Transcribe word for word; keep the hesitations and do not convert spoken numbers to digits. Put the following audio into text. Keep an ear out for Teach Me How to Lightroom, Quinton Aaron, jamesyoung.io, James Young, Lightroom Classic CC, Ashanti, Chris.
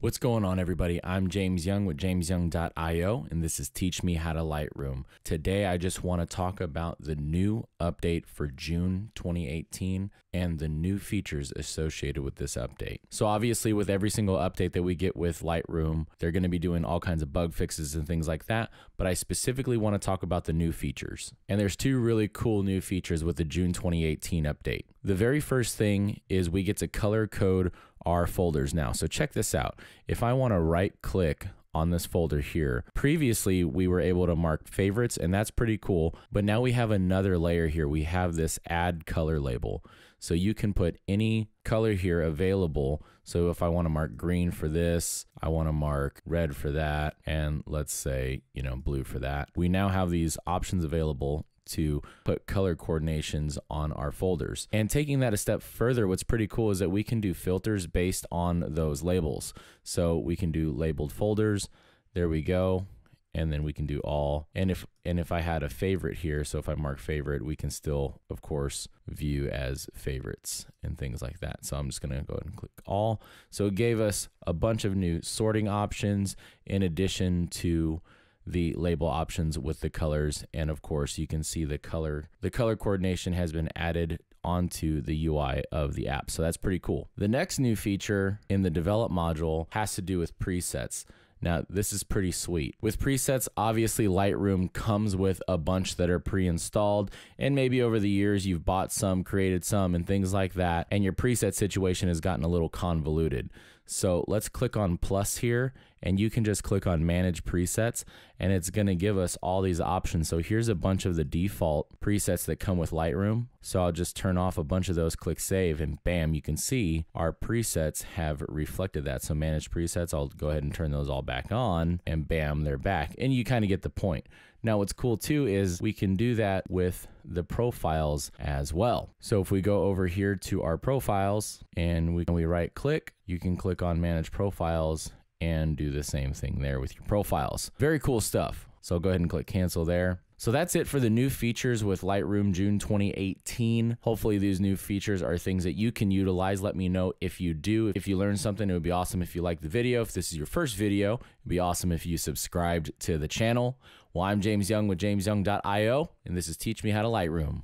What's going on, everybody? I'm James Young with james young dot i o, and this is Teach Me How to Lightroom. Today, I just want to talk about the new update for June twenty eighteen and the new features associated with this update. So obviously, with every single update that we get with Lightroom, they're going to be doing all kinds of bug fixes and things like that, but I specifically want to talk about the new features. And there's two really cool new features with the June twenty eighteen update. The very first thing is we get to color code our folders now. So check this out. If I want to right click on this folder here, previously we were able to mark favorites, and that's pretty cool, but now we have another layer here. We have this add color label, so you can put any color here available. So if I want to mark green for this, I want to mark red for that, and let's say, you know, blue for that. We now have these options available to put color coordinations on our folders. And taking that a step further, what's pretty cool is that we can do filters based on those labels. So we can do labeled folders, there we go, and then we can do all. And if and if I had a favorite here, so if I mark favorite, we can still, of course, view as favorites and things like that. So I'm just gonna go ahead and click all. So it gave us a bunch of new sorting options in addition to the label options with the colors, and of course you can see the color the color coordination has been added onto the U I of the app, so that's pretty cool. The next new feature in the develop module has to do with presets. Now, this is pretty sweet. With presets, obviously Lightroom comes with a bunch that are pre-installed, and maybe over the years you've bought some, created some, and things like that, and your preset situation has gotten a little convoluted. So let's click on plus here, and you can just click on manage presets, and it's gonna give us all these options. So here's a bunch of the default presets that come with Lightroom. So I'll just turn off a bunch of those, click save, and bam, you can see our presets have reflected that. So manage presets, I'll go ahead and turn those all back on, and bam, they're back. And you kind of get the point. Now, what's cool too is we can do that with the profiles as well. So if we go over here to our profiles and we, we right click, you can click on manage profiles and do the same thing there with your profiles. Very cool stuff. So go ahead and click cancel there. So that's it for the new features with Lightroom June twenty eighteen. Hopefully these new features are things that you can utilize. Let me know if you do. If you learned something, it would be awesome if you liked the video. If this is your first video, it would be awesome if you subscribed to the channel. Well, I'm James Young with james young dot i o, and this is Teach Me How to Lightroom.